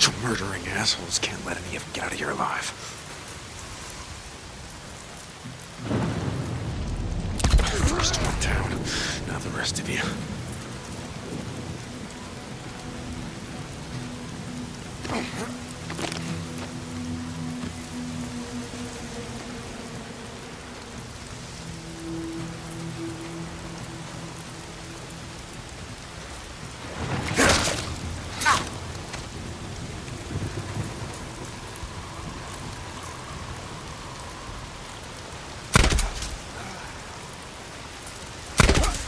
bunch of murdering assholes can't let any of them get out of here alive. First one down, now the rest of you.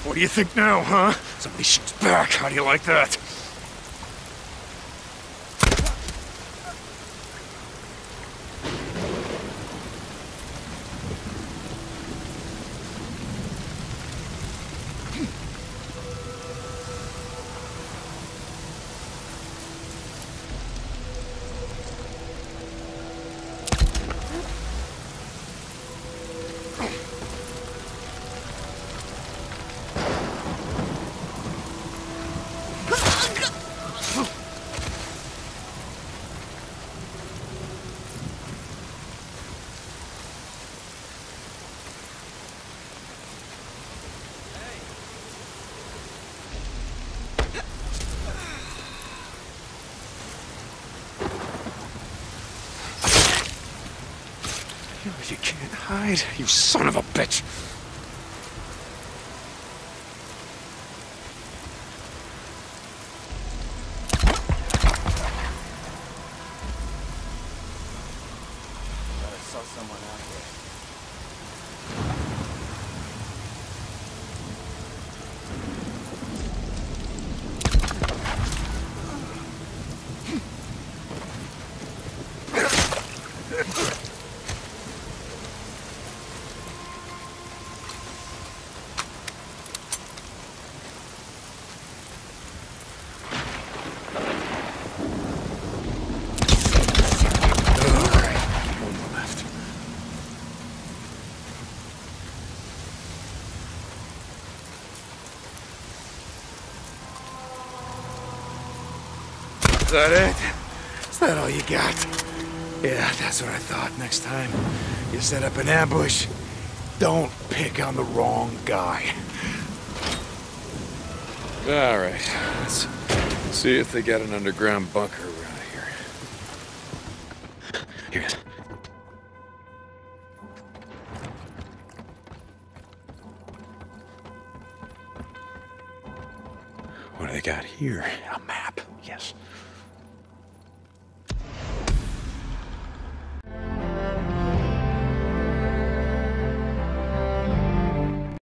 What do you think now, huh? Somebody shoots back. How do you like that? You can't hide, you son of a bitch! I saw someone out here. Is that it? Is that all you got? Yeah, that's what I thought. Next time you set up an ambush, don't pick on the wrong guy. All right, let's see if they got an underground bunker around here. Here it is. What do they got here? A map, yes.